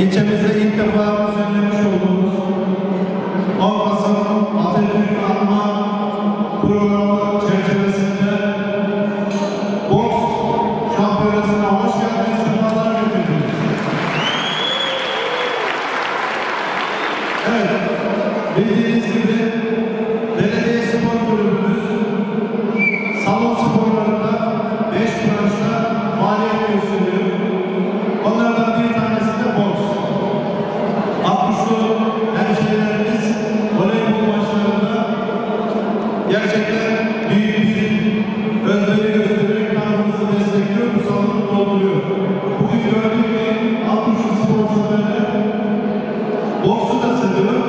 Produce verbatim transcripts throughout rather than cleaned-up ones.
İlçemizde ilk defa düzenlemiş olduğumuz on Kasım Atatürk Anma programı çerçevesinde boks şampiyonasına hoş geldiniz, sefalar getirdiniz. Evet, bildiğiniz gibi belediye spor kulübümüz salon sporlarında beş branşta faaliyet gösteriyor. Onlardan bir tanesi de boks. altmışlı hemşehrilerimiz voleybol maçlarında gerçekten büyük bir özveri göstererek tarafımızı destekliyor, bu salonu dolduruyor. Bugün gördüğüm gibi altmışlı spor severler boksu da seviyor.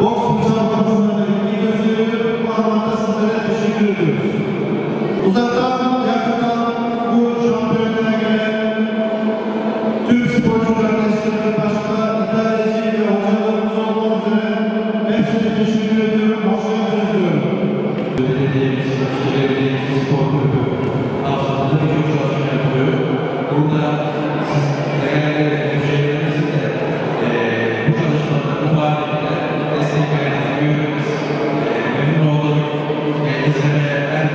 Boks müsabakasını iyi gösteriyor. Bu anlamda sizlere teşekkür ediyoruz. Uzaktan yakından bu şampiyonlara gelen tüm sporcu kardeşlerimiz, başka idareci ve hocalarımız olmak üzere hepsine teşekkür ediyorum. Hoş geldiniz diyorum. Belediyemiz, belediyemiz spor kulübü kapsamında birçok çalışma yapıyor. Burada siz değerli hemşehrilerimizin de bu çalışmaları bu halinde destek verdiğini görüyoruz. Memnun olduk. Kendisine her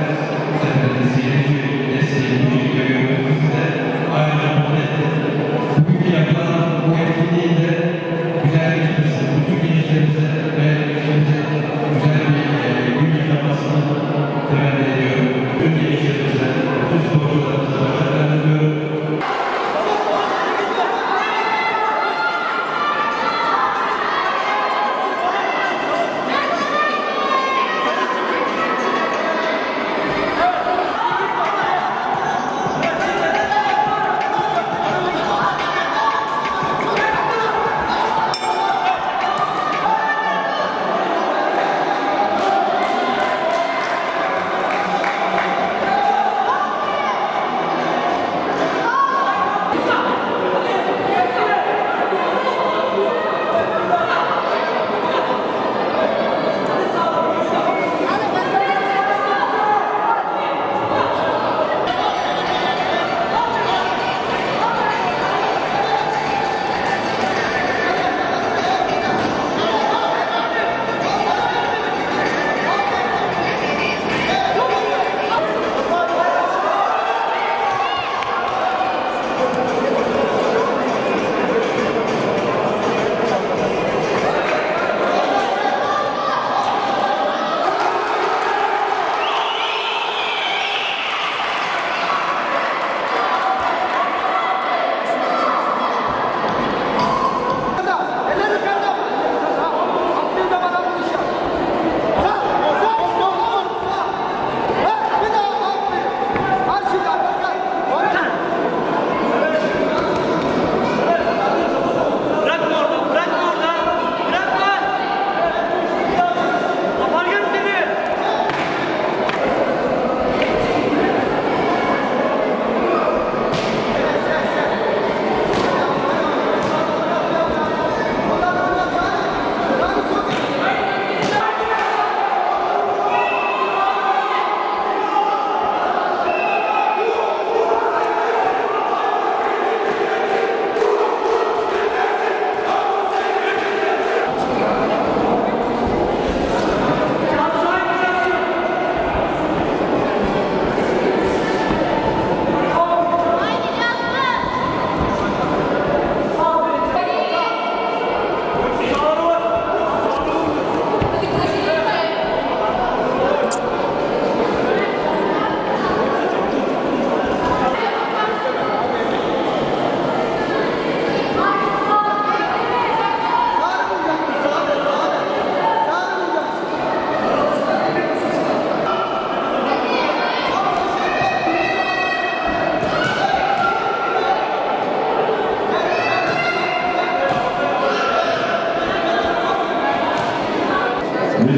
seferiniz yeni bir desteğini görüyoruz. Biz de ayrıca mutlu ettik. Bugünkü yapılan bu etkinliğinde güzel bir işimize, bütün gençlerimize ve işimize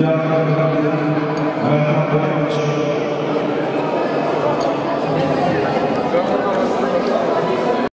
güzel bir gün yapmasını temenni ediyorum. Bütün gençlerimize, bütün sporcularımıza başarılar diliyorum. Müdahale